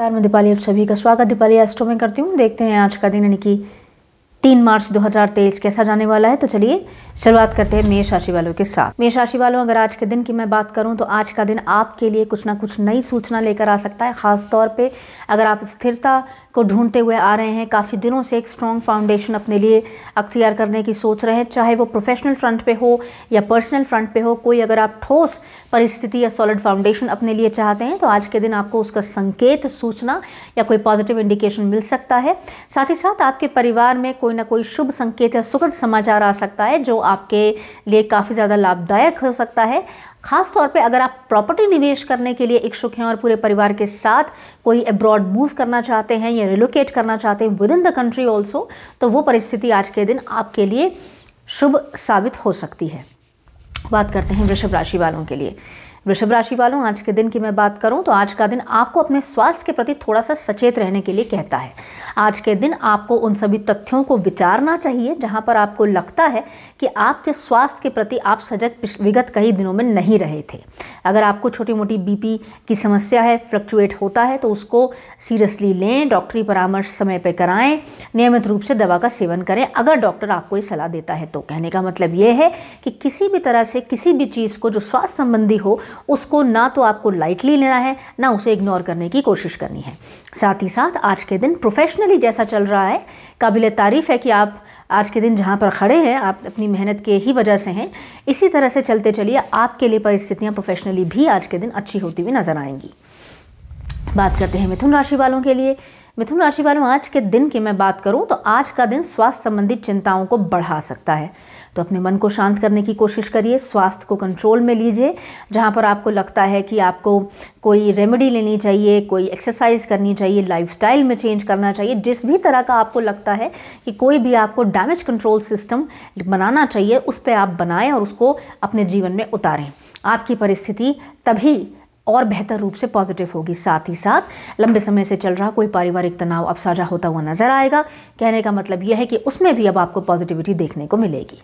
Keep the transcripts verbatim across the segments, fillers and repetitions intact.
नमस्कार, मैं दीपाली, आप सभी का स्वागत दीपाली एस्ट्रो में करती हूँ। देखते हैं आज का दिन यानी कि तीन मार्च दो हज़ार तेईस कैसा जाने वाला है। तो चलिए शुरुआत करते हैं मेष राशि वालों के साथ। मेष राशि वालों, अगर आज के दिन की मैं बात करूं तो आज का दिन आपके लिए कुछ ना कुछ नई सूचना लेकर आ सकता है। खास तौर पे अगर आप स्थिरता को ढूंढते हुए आ रहे हैं, काफ़ी दिनों से एक स्ट्रॉन्ग फाउंडेशन अपने लिए अख्तियार करने की सोच रहे हैं, चाहे वो प्रोफेशनल फ्रंट पे हो या पर्सनल फ्रंट पे हो, कोई अगर आप ठोस परिस्थिति या सॉलिड फाउंडेशन अपने लिए चाहते हैं तो आज के दिन आपको उसका संकेत, सूचना या कोई पॉजिटिव इंडिकेशन मिल सकता है। साथ ही साथ आपके परिवार में कोई ना कोई शुभ संकेत या सुखद समाचार आ सकता है जो आपके लिए काफ़ी ज़्यादा लाभदायक हो सकता है। खास तौर पे अगर आप प्रॉपर्टी निवेश करने के लिए इच्छुक हैं और पूरे परिवार के साथ कोई अब्रॉड मूव करना चाहते हैं या रिलोकेट करना चाहते हैं within the country also, तो वो परिस्थिति आज के दिन आपके लिए शुभ साबित हो सकती है। बात करते हैं वृषभ राशि वालों के लिए। वृषभ राशि वालों, आज के दिन की मैं बात करूं तो आज का दिन आपको अपने स्वास्थ्य के प्रति थोड़ा सा सचेत रहने के लिए कहता है। आज के दिन आपको उन सभी तथ्यों को विचारना चाहिए जहां पर आपको लगता है कि आपके स्वास्थ्य के प्रति आप सजग विगत कई दिनों में नहीं रहे थे। अगर आपको छोटी मोटी बीपी की समस्या है, फ्लक्चुएट होता है, तो उसको सीरियसली लें, डॉक्टरी परामर्श समय पर कराएं, नियमित रूप से दवा का सेवन करें अगर डॉक्टर आपको ये सलाह देता है तो। कहने का मतलब ये है कि किसी भी तरह से किसी भी चीज़ को जो स्वास्थ्य संबंधी हो उसको ना तो आपको लाइटली लेना है, ना उसे इग्नोर करने की कोशिश करनी है। साथ ही साथ आज के दिन प्रोफेशनली जैसा चल रहा है, काबिले तारीफ है कि आप आज के दिन जहाँ पर खड़े हैं आप अपनी मेहनत के ही वजह से हैं। इसी तरह से चलते चलिए, आपके लिए परिस्थितियाँ प्रोफेशनली भी आज के दिन अच्छी होती हुई नजर आएंगी। बात करते हैं मिथुन राशि वालों के लिए। मिथुन राशि वालों, आज के दिन की मैं बात करूं तो आज का दिन स्वास्थ्य संबंधी चिंताओं को बढ़ा सकता है, तो अपने मन को शांत करने की कोशिश करिए, स्वास्थ्य को कंट्रोल में लीजिए। जहां पर आपको लगता है कि आपको कोई रेमेडी लेनी चाहिए, कोई एक्सरसाइज करनी चाहिए, लाइफस्टाइल में चेंज करना चाहिए, जिस भी तरह का आपको लगता है कि कोई भी आपको डैमेज कंट्रोल सिस्टम बनाना चाहिए, उस पर आप बनाएँ और उसको अपने जीवन में उतारें। आपकी परिस्थिति तभी और बेहतर रूप से पॉजिटिव होगी। साथ ही साथ लंबे समय से चल रहा कोई पारिवारिक तनाव अब साझा होता हुआ नजर आएगा। कहने का मतलब यह है कि उसमें भी अब आपको पॉजिटिविटी देखने को मिलेगी।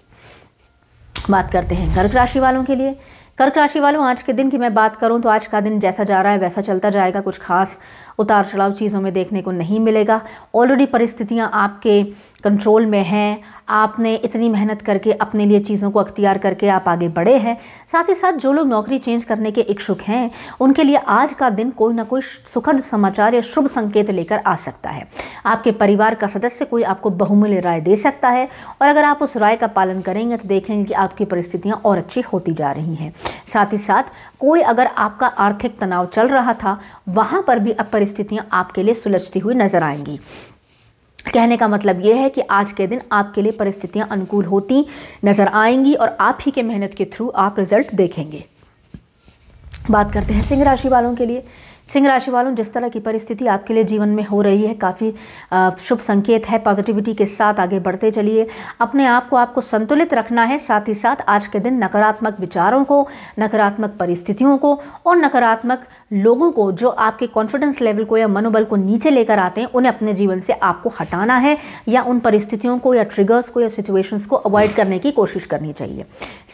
बात करते हैं कर्क राशि वालों के लिए। कर्क राशि वालों, आज के दिन की मैं बात करूं तो आज का दिन जैसा जा रहा है वैसा चलता जाएगा। कुछ खास उतार चढ़ाव चीज़ों में देखने को नहीं मिलेगा। ऑलरेडी परिस्थितियां आपके कंट्रोल में हैं, आपने इतनी मेहनत करके अपने लिए चीज़ों को अख्तियार करके आप आगे बढ़े हैं। साथ ही साथ जो लोग नौकरी चेंज करने के इच्छुक हैं उनके लिए आज का दिन कोई ना कोई सुखद समाचार या शुभ संकेत लेकर आ सकता है। आपके परिवार का सदस्य कोई आपको बहुमूल्य राय दे सकता है और अगर आप उस राय का पालन करेंगे तो देखेंगे कि आपकी परिस्थितियाँ और अच्छी होती जा रही हैं। साथ ही साथ कोई अगर आपका आर्थिक तनाव चल रहा था वहाँ पर भी अब परिस्थितियां आपके लिए सुलझती हुई नजर आएंगी। कहने का मतलब यह है कि आज के दिन आपके लिए परिस्थितियां अनुकूल होती नजर आएंगी और आप ही के मेहनत के थ्रू आप रिजल्ट देखेंगे। बात करते हैं सिंह राशि वालों के लिए। सिंह राशि वालों, जिस तरह की परिस्थिति आपके लिए जीवन में हो रही है काफ़ी शुभ संकेत है। पॉजिटिविटी के साथ आगे बढ़ते चलिए, अपने आप को आपको संतुलित रखना है। साथ ही साथ आज के दिन नकारात्मक विचारों को, नकारात्मक परिस्थितियों को और नकारात्मक लोगों को जो आपके कॉन्फिडेंस लेवल को या मनोबल को नीचे लेकर आते हैं उन्हें अपने जीवन से आपको हटाना है या उन परिस्थितियों को या ट्रिगर्स को या सिचुएशंस को अवॉइड करने की कोशिश करनी चाहिए।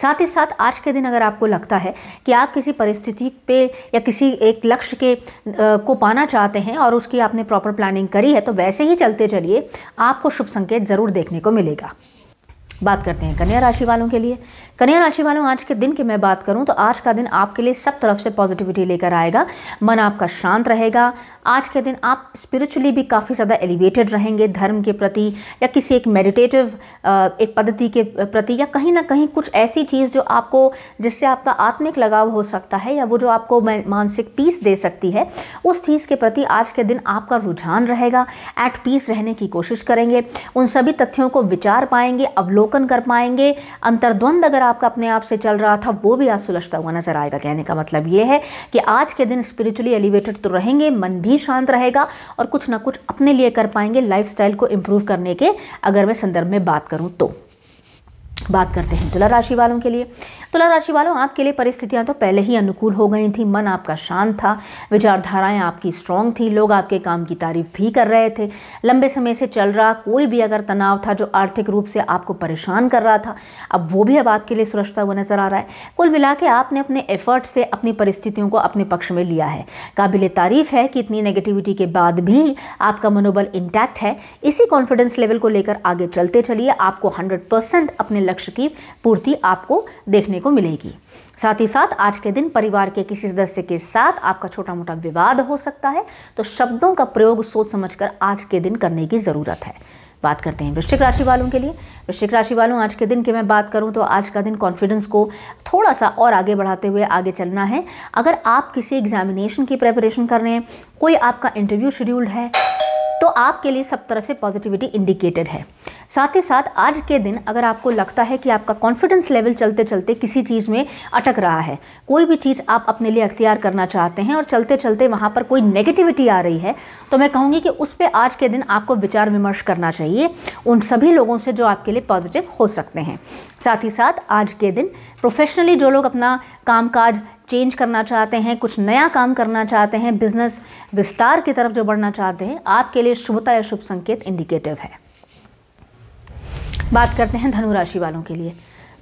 साथ ही साथ आज के दिन अगर आपको लगता है कि आप किसी परिस्थिति पे या किसी एक लक्ष्य के को पाना चाहते हैं और उसकी आपने प्रॉपर प्लानिंग करी है तो वैसे ही चलते चलिए, आपको शुभ संकेत जरूर देखने को मिलेगा। बात करते हैं कन्या राशि वालों के लिए। कन्या राशि वालों, आज के दिन की मैं बात करूं तो आज का दिन आपके लिए सब तरफ से पॉजिटिविटी लेकर आएगा। मन आपका शांत रहेगा। आज के दिन आप स्पिरिचुअली भी काफ़ी ज़्यादा एलिवेटेड रहेंगे। धर्म के प्रति या किसी एक मेडिटेटिव एक पद्धति के प्रति या कहीं ना कहीं कुछ ऐसी चीज़ जो आपको, जिससे आपका आत्मिक लगाव हो सकता है या वो जो आपको मानसिक पीस दे सकती है, उस चीज़ के प्रति आज के दिन आपका रुझान रहेगा। एट पीस रहने की कोशिश करेंगे, उन सभी तथ्यों को विचार पाएंगे, अवलोकन कर पाएंगे। अंतर्द्वंद अगर आपका अपने आप से चल रहा था वो भी आज सुलझता हुआ नजर आएगा। कहने का मतलब यह है कि आज के दिन स्पिरिचुअली एलिवेटेड तो रहेंगे, मन भी शांत रहेगा और कुछ ना कुछ अपने लिए कर पाएंगे लाइफस्टाइल को इंप्रूव करने के अगर मैं संदर्भ में बात करूं तो। बात करते हैं तुला राशि वालों के लिए। तुला राशि वालों, आपके लिए परिस्थितियां तो पहले ही अनुकूल हो गई थी। मन आपका शांत था, विचारधाराएं आपकी स्ट्रांग थी, लोग आपके काम की तारीफ भी कर रहे थे। लंबे समय से चल रहा कोई भी अगर तनाव था जो आर्थिक रूप से आपको परेशान कर रहा था, अब वो भी अब आपके लिए सुलझता हुआ नजर आ रहा है। कुल मिला के आपने अपने एफर्ट से अपनी परिस्थितियों को अपने पक्ष में लिया है। काबिल तारीफ है कि इतनी नेगेटिविटी के बाद भी आपका मनोबल इंटैक्ट है। इसी कॉन्फिडेंस लेवल को लेकर आगे चलते चलिए, आपको हंड्रेड परसेंट अपने लक्ष्य की पूर्ति आपको देखने को मिलेगी। साथ ही साथ आज के दिन परिवार के किसी सदस्य के साथ आपका छोटा मोटा विवाद हो सकता है, तो शब्दों का प्रयोग सोच समझकर आज के दिन करने की जरूरत है। बात करते हैं वृश्चिक राशि वालों के लिए। वृश्चिक राशि वालों, आज के दिन की मैं बात करूं तो आज का दिन कॉन्फिडेंस को थोड़ा सा और आगे बढ़ाते हुए आगे चलना है। अगर आप किसी एग्जामिनेशन की प्रेपरेशन कर रहे हैं, कोई आपका इंटरव्यू शेड्यूल्ड है, तो आपके लिए सब तरफ से पॉजिटिविटी इंडिकेटेड है। साथ ही साथ आज के दिन अगर आपको लगता है कि आपका कॉन्फिडेंस लेवल चलते चलते किसी चीज़ में अटक रहा है, कोई भी चीज़ आप अपने लिए अख्तियार करना चाहते हैं और चलते चलते वहाँ पर कोई नेगेटिविटी आ रही है, तो मैं कहूँगी कि उस पर आज के दिन आपको विचार विमर्श करना चाहिए उन सभी लोगों से जो आपके लिए पॉजिटिव हो सकते हैं। साथ ही साथ आज के दिन प्रोफेशनली जो लोग अपना कामकाज चेंज करना चाहते हैं, कुछ नया काम करना चाहते हैं, बिजनेस विस्तार की तरफ जो बढ़ना चाहते हैं, आपके लिए शुभता या शुभ संकेत इंडिकेटिव है। बात करते हैं धनु राशि वालों के लिए।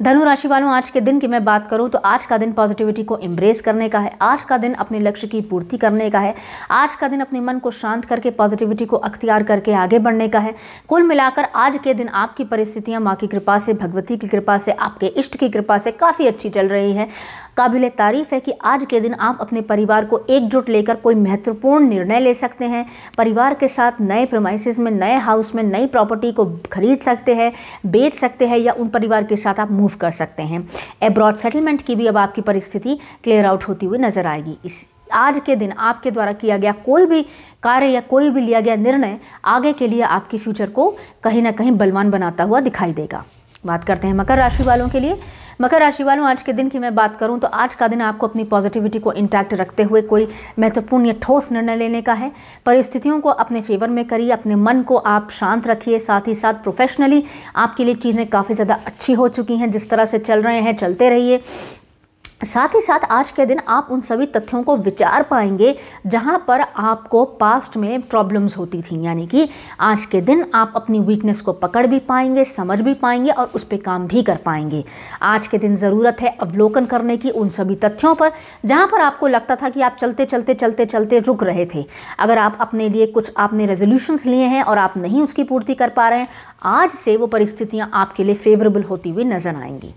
धनु राशि वालों, आज के दिन की मैं बात करूं तो आज का दिन पॉजिटिविटी को एम्ब्रेस करने का है। आज का दिन अपने लक्ष्य की पूर्ति करने का है। आज का दिन अपने मन को शांत करके पॉजिटिविटी को अख्तियार करके आगे बढ़ने का है। कुल मिलाकर आज के दिन आपकी परिस्थितियां माँ की कृपा से, भगवती की कृपा से, आपके इष्ट की कृपा से काफ़ी अच्छी चल रही है। काबिल तारीफ है कि आज के दिन आप अपने परिवार को एकजुट लेकर कोई महत्वपूर्ण निर्णय ले सकते हैं। परिवार के साथ नए प्रीमाइसेस में, नए हाउस में, नई प्रॉपर्टी को खरीद सकते हैं, बेच सकते हैं, या उन परिवार के साथ आप मूव कर सकते हैं। एब्रॉड सेटलमेंट की भी अब आपकी परिस्थिति क्लियर आउट होती हुई नजर आएगी। इस आज के दिन आपके द्वारा किया गया कोई भी कार्य या कोई भी लिया गया निर्णय आगे के लिए आपके फ्यूचर को कहीं ना कहीं बलवान बनाता हुआ दिखाई देगा। बात करते हैं मकर राशि वालों के लिए। मकर राशि वालों, आज के दिन की मैं बात करूं तो आज का दिन आपको अपनी पॉजिटिविटी को इंटैक्ट रखते हुए कोई महत्वपूर्ण या ठोस निर्णय लेने का है। परिस्थितियों को अपने फेवर में करिए, अपने मन को आप शांत रखिए। साथ ही साथ प्रोफेशनली आपके लिए चीज़ें काफ़ी ज़्यादा अच्छी हो चुकी हैं, जिस तरह से चल रहे हैं चलते रहिए। साथ ही साथ आज के दिन आप उन सभी तथ्यों को विचार पाएंगे जहां पर आपको पास्ट में प्रॉब्लम्स होती थी, यानी कि आज के दिन आप अपनी वीकनेस को पकड़ भी पाएंगे, समझ भी पाएंगे और उस पे काम भी कर पाएंगे। आज के दिन ज़रूरत है अवलोकन करने की उन सभी तथ्यों पर जहां पर आपको लगता था कि आप चलते चलते चलते चलते रुक रहे थे। अगर आप अपने लिए कुछ आपने रेजोल्यूशंस लिए हैं और आप नहीं उसकी पूर्ति कर पा रहे हैं, आज से वो परिस्थितियाँ आपके लिए फेवरेबल होती हुई नजर आएंगी।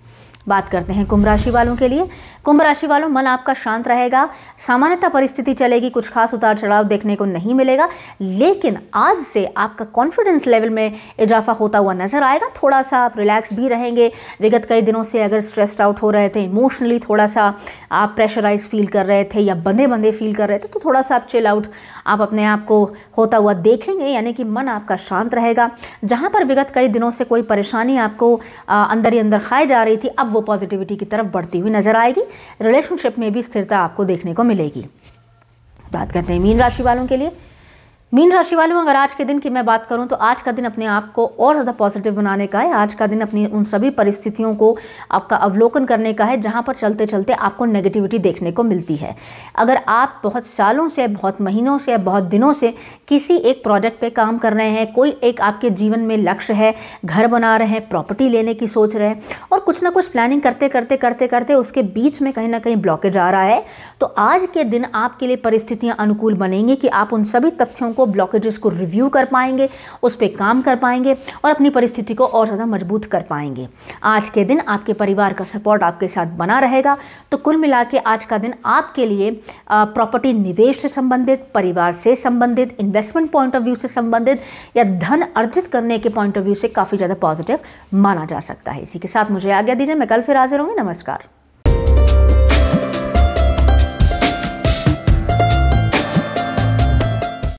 बात करते हैं कुंभ राशि वालों के लिए। कुंभ राशि वालों, मन आपका शांत रहेगा, सामान्यतः परिस्थिति चलेगी, कुछ खास उतार चढ़ाव देखने को नहीं मिलेगा, लेकिन आज से आपका कॉन्फिडेंस लेवल में इजाफा होता हुआ नजर आएगा। थोड़ा सा आप रिलैक्स भी रहेंगे। विगत कई दिनों से अगर स्ट्रेस्ड आउट हो रहे थे, इमोशनली थोड़ा सा आप प्रेशराइज फील कर रहे थे या बंधे बंधे फील कर रहे थे, तो थोड़ा सा आप चिल आउट आप अपने आप को होता हुआ देखेंगे, यानी कि मन आपका शांत रहेगा। जहाँ पर विगत कई दिनों से कोई परेशानी आपको अंदर ही अंदर खाई जा रही थी, अब वो पॉजिटिविटी की तरफ बढ़ती हुई नजर आएगी। रिलेशनशिप में भी स्थिरता आपको देखने को मिलेगी। बात करते हैं मीन राशि वालों के लिए। मीन राशि वालों, अगर आज के दिन की मैं बात करूं तो आज का दिन अपने आप को और ज़्यादा पॉजिटिव बनाने का है। आज का दिन अपनी उन सभी परिस्थितियों को आपका अवलोकन करने का है जहां पर चलते चलते आपको नेगेटिविटी देखने को मिलती है। अगर आप बहुत सालों से, बहुत महीनों से, बहुत दिनों से किसी एक प्रोजेक्ट पे काम कर रहे हैं, कोई एक आपके जीवन में लक्ष्य है, घर बना रहे हैं, प्रॉपर्टी लेने की सोच रहे हैं, और कुछ ना कुछ प्लानिंग करते करते करते करते उसके बीच में कहीं ना कहीं ब्लॉकेज आ रहा है, तो आज के दिन आपके लिए परिस्थितियाँ अनुकूल बनेंगी कि आप उन सभी तथ्यों को, ब्लॉकेजेस को रिव्यू कर पाएंगे, उस पे काम कर पाएंगे और अपनी परिस्थिति को और ज़्यादा मजबूत कर पाएंगे। आज के दिन आपके परिवार का सपोर्ट आपके साथ बना रहेगा। तो कुल मिला के आज का दिन आपके लिए प्रॉपर्टी निवेश से संबंधित, परिवार से संबंधित, इन्वेस्टमेंट पॉइंट ऑफ व्यू से संबंधित, या धन अर्जित करने के पॉइंट ऑफ व्यू से काफ़ी ज़्यादा पॉजिटिव माना जा सकता है। इसी के साथ मुझे आज्ञा दीजिए, मैं कल फिर हाजिर होंगी। नमस्कार।